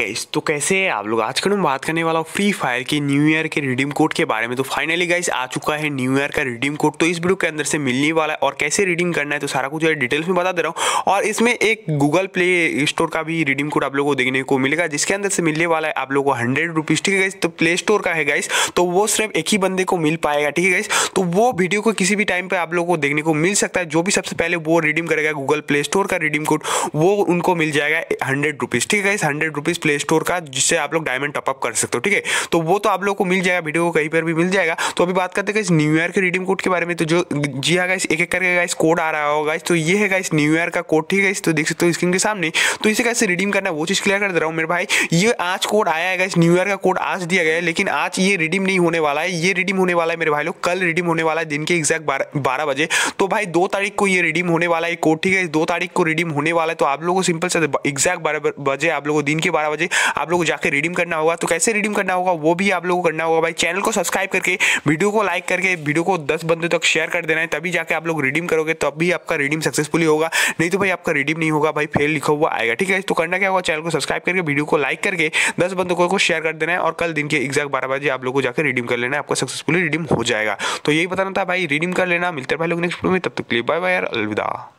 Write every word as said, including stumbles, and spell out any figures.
Guys तो कैसे है आप लोग। आज कल मैं बात करने वाला हूँ फ्री फायर के न्यू ईयर के रिडीम कोड के बारे में। तो फाइनली गाइस आ चुका है न्यू ईयर का रिडीम कोड, तो इस वीडियो के अंदर से मिलने वाला है और कैसे रिडीम करना है तो सारा कुछ जो है डिटेल्स में बता दे रहा हूँ। और इसमें एक गूगल प्ले स्टोर का भी रिडीम कोड आप लोगों को देखने को मिलेगा, जिसके अंदर से मिलने वाला है आप लोगों को हंड्रेड रुपीज़, ठीक है गाइस। तो प्ले स्टोर का है गाइस, तो वो सिर्फ एक ही बंदे को मिल पाएगा, ठीक है गाइस। तो वो वीडियो को किसी भी टाइम पर आप लोगों को देखने को मिल सकता है। जो भी सबसे पहले वो रिडीम करेगा गूगल प्ले स्टोर का रिडीम कोड, वो उनको मिल जाएगा हंड्रेड रुपीज़, ठीक है guys. Hundred rupees play store का, जिससे आप लोग डायमंड टॉपअप कर सकते हो, ठीक है। तो वो तो आप लोगों को मिल जाएगा, वीडियो को कहीं पर भी मिल जाएगा। तो अभी बात करते हैं गाइस न्यू ईयर के रिडीम कोड के बारे में। तो जो जी हाँ गाइस, एक एक करके गाइस कोड आ रहा होगा गाइस। तो ये है गाइस न्यू ईयर का कोड, ठीक है गाइस। तो देख सकते हो स्क्रीन के सामने। तो इसे कैसे रिडीम करना है वो चीज़ क्लियर कर दे रहा हूँ मेरे भाई। ये आज कोड आया है गाइस, न्यू ईयर का कोड आज दिया गया है, लेकिन आज ये रिडीम नहीं होने वाला है। ये रिडीम होने वाला है मेरे भाई लोग, कल रिडीम होने वाला है दिन के एग्जैक्ट बारह बजे। तो भाई दो तारीख को ये रिडीम होने वाला है कोड, ठीक है। दो तारीख को रिडीम होने वाला है। तो आप लोगों को सिंपल से एग्जैक्ट बारह बजे आप लोगों को दिन के बारह बजे आप लोगों को जाकर रिडीम करना होगा। तो कैसे रिडीम करना होगा वो भी आप लोगों को करना होगा भाई। चैनल को सब्सक्राइब करके, वीडियो को लाइक करके, वीडियो को दस बंदों तक शेयर कर देना है, तभी जाके आप लोग रिडीम करोगे, तभी आपका रिडीम सक्सेसफुली होगा। नहीं तो भाई आपका रिडीम नहीं होगा भाई, फेल लिखा हुआ आएगा, ठीक है। तो करना क्या होगा, चैनल को सब्सक्राइब करके, वीडियो को लाइक करके, दस बंदों को शेयर कर देना है और कल दिन के एग्जैक्ट बारह बजे आप लोग को जाकर रिडीम कर लेना है, आपका सक्सेसफुली रिडीम हो जाएगा। तो यही बताना था भाई, रिडीम कर लेना। मिलते हैं भाई लोग नेक्स्ट वीडियो में, तब तक के लिए बाय बाय यार, अलविदा।